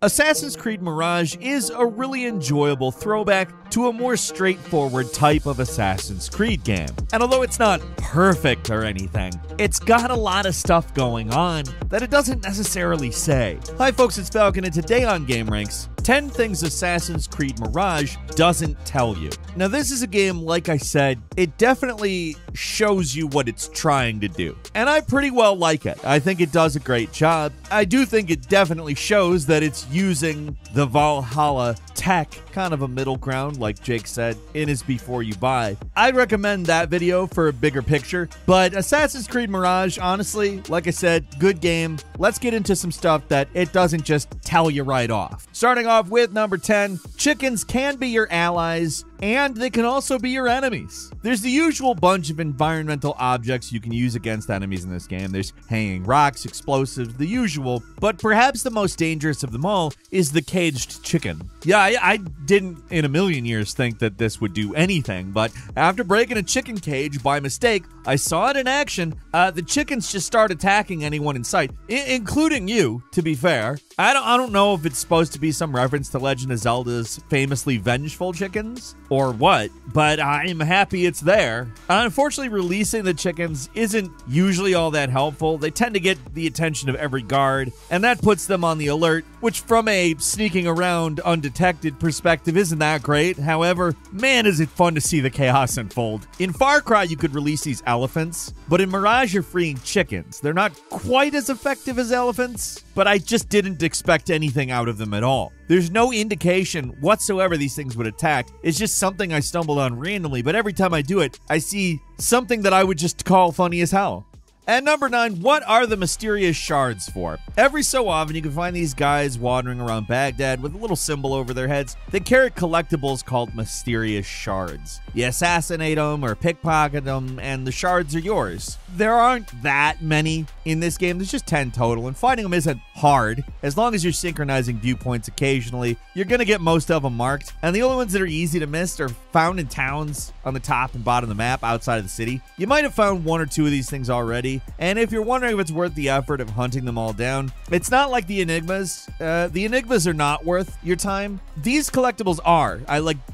Assassin's Creed Mirage is a really enjoyable throwback to a more straightforward type of Assassin's Creed game. And although it's not perfect or anything, it's got a lot of stuff going on that it doesn't necessarily say. Hi folks, it's Falcon, and today on Gameranx, 10 things Assassin's Creed Mirage doesn't tell you. Now this is a game, like I said, it definitely shows you what it's trying to do. And I pretty well like it. I think it does a great job. I do think it definitely shows that it's using the Valhalla tech, kind of a middle ground, like Jake said, in is before you buy. I'd recommend that video for a bigger picture, but Assassin's Creed Mirage, honestly, like I said, good game. Let's get into some stuff that it doesn't just tell you right off. Starting off with number 10, chickens can be your allies, and they can also be your enemies. There's the usual bunch of environmental objects you can use against enemies in this game. There's hanging rocks, explosives, the usual, but perhaps the most dangerous of them all is the caged chicken. Yeah, I didn't in a million years think that this would do anything, but after breaking a chicken cage by mistake, I saw it in action. The chickens just start attacking anyone in sight, including you, to be fair. I don't know if it's supposed to be some reference to Legend of Zelda's famously vengeful chickens, or what, but I'm happy it's there. Unfortunately, releasing the chickens isn't usually all that helpful. They tend to get the attention of every guard, and that puts them on the alert, which from a sneaking around undetected perspective isn't that great. However, man, is it fun to see the chaos unfold. In Far Cry, you could release these elephants, but in Mirage, you're freeing chickens. They're not quite as effective as elephants, but I just didn't expect anything out of them at all. There's no indication whatsoever these things would attack. It's just something I stumbled on randomly, but every time I do it, I see something that I would just call funny as hell. And number 9, what are the mysterious shards for? Every so often, you can find these guys wandering around Baghdad with a little symbol over their heads. They carry collectibles called mysterious shards. You assassinate them or pickpocket them, and the shards are yours. There aren't that many in this game. There's just 10 total, and finding them isn't hard. As long as you're synchronizing viewpoints occasionally, you're going to get most of them marked. And the only ones that are easy to miss are found in towns on the top and bottom of the map outside of the city. You might have found one or two of these things already. And if you're wondering if it's worth the effort of hunting them all down, it's not like the Enigmas. The Enigmas are not worth your time. These collectibles are.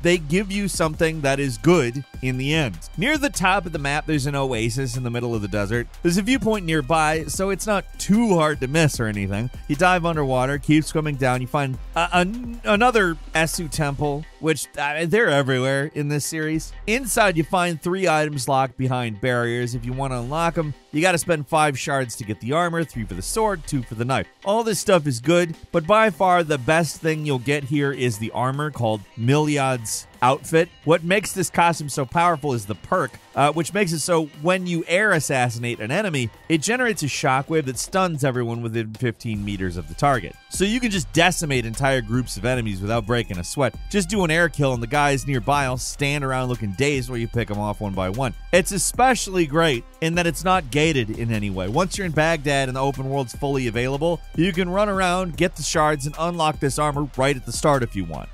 They give you something that is good in the end. Near the top of the map, there's an oasis in the middle of the desert. There's a viewpoint nearby, so it's not too hard to miss or anything. You dive underwater, keep swimming down, you find another Esu temple, which they're everywhere in this series. Inside, you find 3 items locked behind barriers. If you want to unlock them, you got to spend 5 shards to get the armor, 3 for the sword, 2 for the knife. All this stuff is good, but by far the best thing you'll get here is the armor called Miliad's outfit. What makes this costume so powerful is the perk, which makes it so when you air assassinate an enemy, it generates a shockwave that stuns everyone within 15 meters of the target. So you can just decimate entire groups of enemies without breaking a sweat. Just do an air kill and the guys nearby will stand around looking dazed while you pick them off one by one. It's especially great in that it's not gated in any way. Once you're in Baghdad and the open world's fully available, you can run around, get the shards, and unlock this armor right at the start if you want.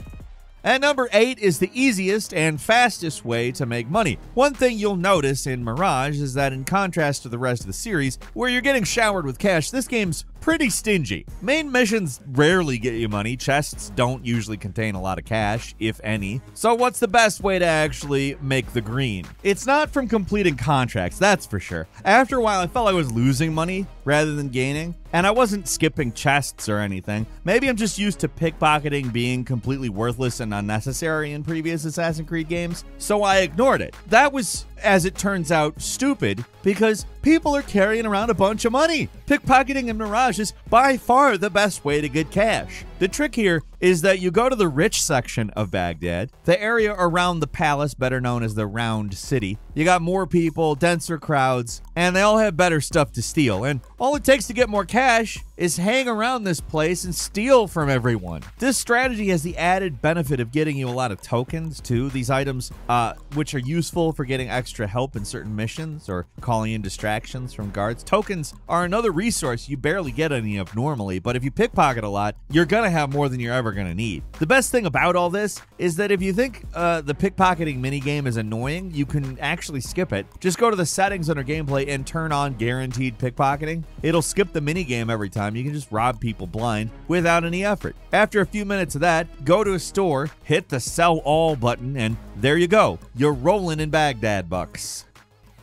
And number 8 is the easiest and fastest way to make money. One thing you'll notice in Mirage is that in contrast to the rest of the series, where you're getting showered with cash, this game's pretty stingy. Main missions rarely get you money. Chests don't usually contain a lot of cash, if any. So what's the best way to actually make the green? It's not from completing contracts, that's for sure. After a while, I felt I was losing money rather than gaining, and I wasn't skipping chests or anything. Maybe I'm just used to pickpocketing being completely worthless and unnecessary in previous Assassin's Creed games, so I ignored it. That was, as it turns out, stupid, because people are carrying around a bunch of money. Pickpocketing in Mirage is by far the best way to get cash. The trick here is that you go to the rich section of Baghdad, the area around the palace, better known as the Round City. You got more people, denser crowds, and they all have better stuff to steal. And all it takes to get more cash is hang around this place and steal from everyone. This strategy has the added benefit of getting you a lot of tokens too. These items, which are useful for getting extra help in certain missions or calling in distractions from guards. Tokens are another resource. You barely get any of normally, but if you pickpocket a lot, you're gonna to have more than you're ever going to need. The best thing about all this is that if you think the pickpocketing minigame is annoying, you can actually skip it. Just go to the settings under gameplay and turn on guaranteed pickpocketing. It'll skip the minigame every time. You can just rob people blind without any effort. After a few minutes of that, go to a store, hit the sell all button, and there you go. You're rolling in Baghdad bucks.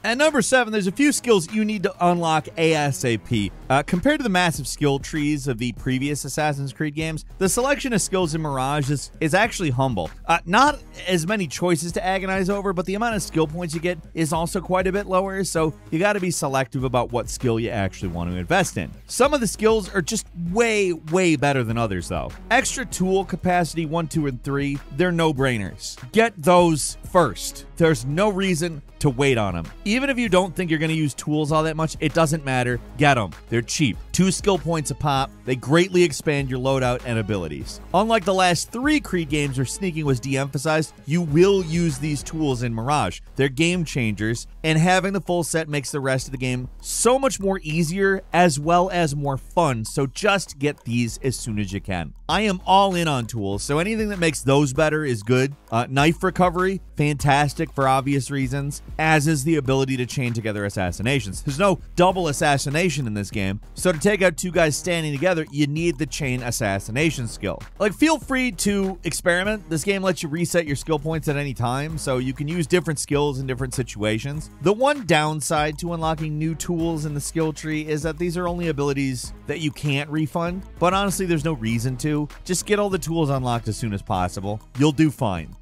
At number 7, there's a few skills you need to unlock ASAP. Compared to the massive skill trees of the previous Assassin's Creed games, the selection of skills in Mirage is actually humble. Not as many choices to agonize over, but the amount of skill points you get is also quite a bit lower, so you gotta be selective about what skill you actually want to invest in. Some of the skills are just way, way better than others, though. Extra tool capacity 1, 2, and 3, they're no-brainers. Get those first. There's no reason to wait on them. Even if you don't think you're going to use tools all that much, it doesn't matter. Get them. They're cheap. 2 skill points a pop. They greatly expand your loadout and abilities. Unlike the last 3 Creed games where sneaking was de-emphasized, you will use these tools in Mirage. They're game changers, and having the full set makes the rest of the game so much more easier as well as more fun, so just get these as soon as you can. I am all in on tools, so anything that makes those better is good. Knife recovery, fantastic for obvious reasons, as is the ability to chain together assassinations. There's no double assassination in this game, so to take out 2 guys standing together, you need the chain assassination skill. Like, feel free to experiment. This game lets you reset your skill points at any time, so you can use different skills in different situations. The one downside to unlocking new tools in the skill tree is that these are only abilities that you can't refund, but honestly, there's no reason to. Just get all the tools unlocked as soon as possible. You'll do fine.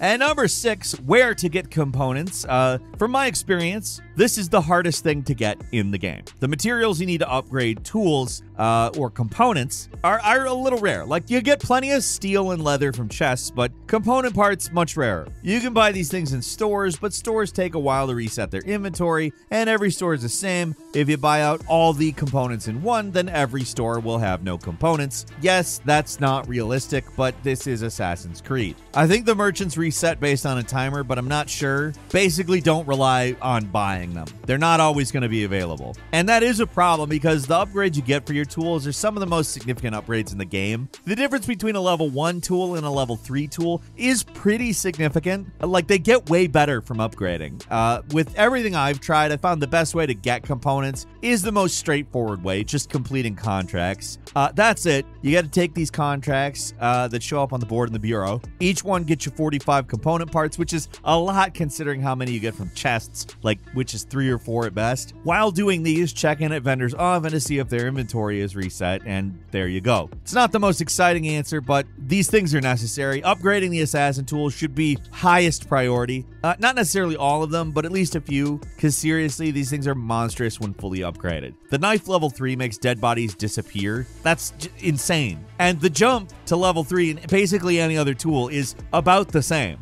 And number 6, where to get components. From my experience, this is the hardest thing to get in the game. The materials you need to upgrade tools or components are a little rare. Like, you get plenty of steel and leather from chests, but component parts much rarer. You can buy these things in stores, but stores take a while to reset their inventory, and every store is the same. If you buy out all the components in one, then every store will have no components. Yes, that's not realistic, but this is Assassin's Creed. I think the merchants reset based on a timer, but I'm not sure. Basically, don't rely on buying them. They're not always going to be available. And that is a problem because the upgrades you get for your tools are some of the most significant upgrades in the game. The difference between a level 1 tool and a level 3 tool is pretty significant. Like, they get way better from upgrading. With everything I've tried, I found the best way to get components is the most straightforward way, just completing contracts. That's it. You got to take these contracts that show up on the board in the bureau. Each one gets you 45 component parts, which is a lot considering how many you get from chests, like, which is 3 or 4 at best. While doing these, check in at vendors often to see if their inventory is reset, and there you go. It's not the most exciting answer, but these things are necessary. Upgrading the assassin tools should be highest priority. Not necessarily all of them, but at least a few, because seriously, these things are monstrous when fully upgraded. The knife level 3 makes dead bodies disappear. That's insane. And the jump to level 3 and basically any other tool is about the same.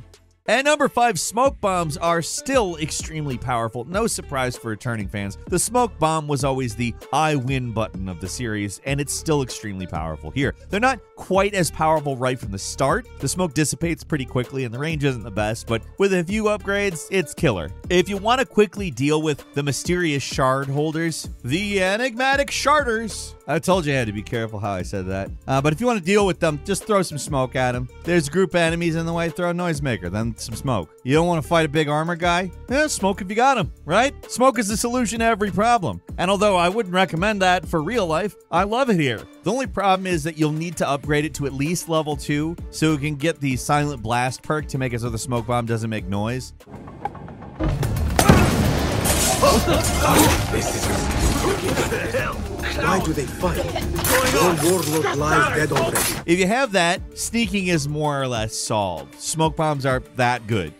And number 5, smoke bombs are still extremely powerful. No surprise for returning fans. The smoke bomb was always the I win button of the series, and it's still extremely powerful here. They're not quite as powerful right from the start. The smoke dissipates pretty quickly, and the range isn't the best, but with a few upgrades, it's killer. If you want to quickly deal with the mysterious shard holders, the enigmatic sharders, I told you I had to be careful how I said that. But if you want to deal with them, just throw some smoke at them. There's a group of enemies in the way, throw a noisemaker, then some smoke. You don't want to fight a big armor guy? Yeah, smoke if you got him, right? Smoke is the solution to every problem. And although I wouldn't recommend that for real life, I love it here. The only problem is that you'll need to upgrade it to at least level 2 so you can get the silent blast perk to make it so the smoke bomb doesn't make noise. This is hell. Why do they fight? Your warlord lies dead already. If you have that, sneaking is more or less solved. Smoke bombs are that good.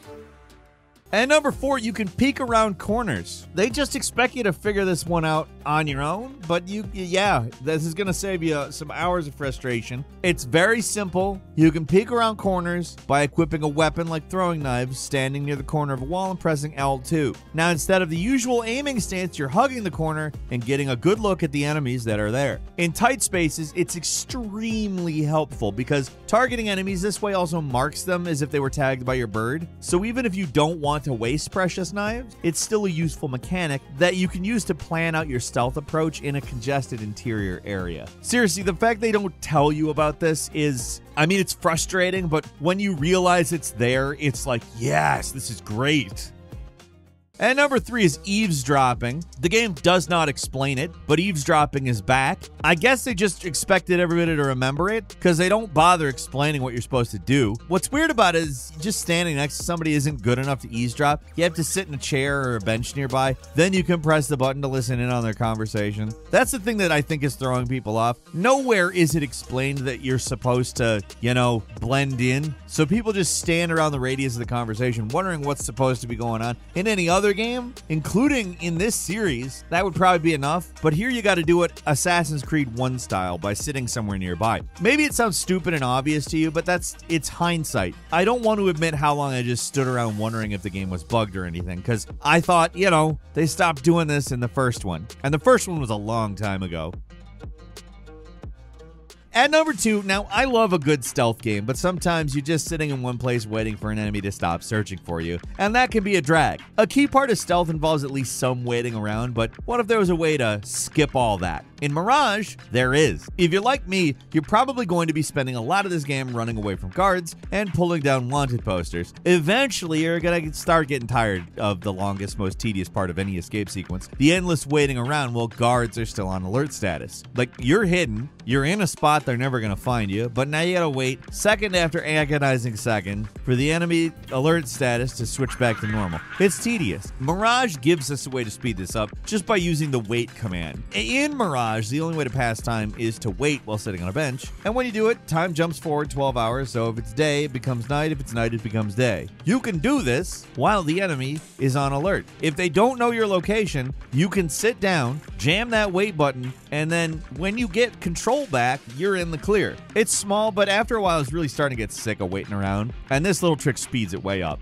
And number 4, you can peek around corners. They just expect you to figure this one out on your own, but yeah, this is gonna save you some hours of frustration. It's very simple. You can peek around corners by equipping a weapon like throwing knives, standing near the corner of a wall and pressing L2. Now, instead of the usual aiming stance, you're hugging the corner and getting a good look at the enemies that are there. In tight spaces, it's extremely helpful because targeting enemies this way also marks them as if they were tagged by your bird. So even if you don't want want to waste precious knives, it's still a useful mechanic that you can use to plan out your stealth approach in a congested interior area. Seriously, the fact they don't tell you about this is, I mean, it's frustrating, but when you realize it's there, it's like, yes, this is great. And number 3 is eavesdropping. The game does not explain it, but eavesdropping is back. I guess they just expected everybody to remember it because they don't bother explaining what you're supposed to do. What's weird about it is just standing next to somebody isn't good enough to eavesdrop. You have to sit in a chair or a bench nearby. Then you can press the button to listen in on their conversation. That's the thing that I think is throwing people off. Nowhere is it explained that you're supposed to, you know, blend in. So people just stand around the radius of the conversation wondering what's supposed to be going on. In any other game, including in this series, that would probably be enough, but here you got to do it Assassin's Creed 1 style by sitting somewhere nearby. Maybe it sounds stupid and obvious to you, but it's hindsight. I don't want to admit how long I just stood around wondering if the game was bugged or anything, because I thought, you know, they stopped doing this in the first one, and the first one was a long time ago. At number 2, now I love a good stealth game, but sometimes you're just sitting in one place waiting for an enemy to stop searching for you, and that can be a drag. A key part of stealth involves at least some waiting around, but what if there was a way to skip all that? In Mirage, there is. If you're like me, you're probably going to be spending a lot of this game running away from guards and pulling down wanted posters. Eventually, you're gonna start getting tired of the longest, most tedious part of any escape sequence, the endless waiting around while guards are still on alert status. Like, you're hidden, you're in a spot they're never gonna find you, but now you gotta wait second after agonizing second for the enemy alert status to switch back to normal. It's tedious. Mirage gives us a way to speed this up just by using the wait command. In Mirage, the only way to pass time is to wait while sitting on a bench, and when you do it, time jumps forward 12 hours, so if it's day, it becomes night, if it's night, it becomes day. You can do this while the enemy is on alert. If they don't know your location, you can sit down, jam that wait button, and then when you get control back, you're in the clear. It's small, but after a while, it's really starting to get sick of waiting around, and this little trick speeds it way up.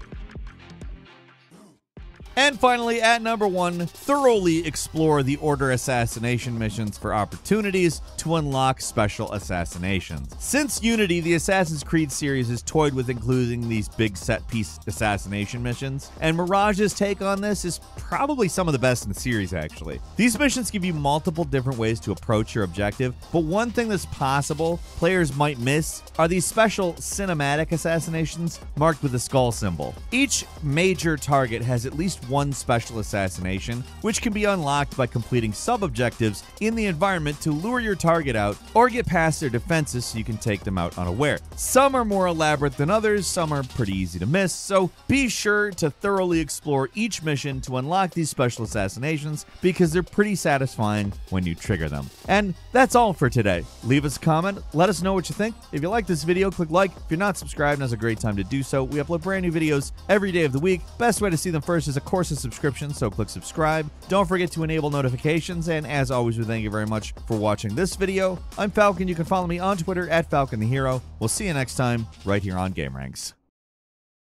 And finally, at number 1, thoroughly explore the Order assassination missions for opportunities to unlock special assassinations. Since Unity, the Assassin's Creed series has toyed with including these big set-piece assassination missions, and Mirage's take on this is probably some of the best in the series, actually. These missions give you multiple different ways to approach your objective, but one thing that's possible players might miss are these special cinematic assassinations marked with a skull symbol. Each major target has at least one special assassination, which can be unlocked by completing sub-objectives in the environment to lure your target out or get past their defenses so you can take them out unaware. Some are more elaborate than others, some are pretty easy to miss, so be sure to thoroughly explore each mission to unlock these special assassinations because they're pretty satisfying when you trigger them. And that's all for today. Leave us a comment, let us know what you think. If you like this video, click like. If you're not subscribed, now's a great time to do so. We upload brand new videos every day of the week. Best way to see them first is a course of subscription, so click subscribe. Don't forget to enable notifications, and as always, we thank you very much for watching this video. I'm Falcon. You can follow me on Twitter at Falcon the Hero. We'll see you next time right here on Gameranx.